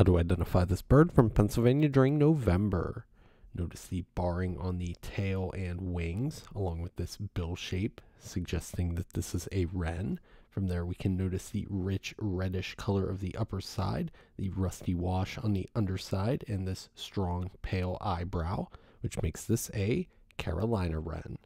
How to identify this bird from Pennsylvania during November. Notice the barring on the tail and wings, along with this bill shape, suggesting that this is a wren. From there, we can notice the rich reddish color of the upper side, the rusty wash on the underside, and this strong pale eyebrow, which makes this a Carolina wren.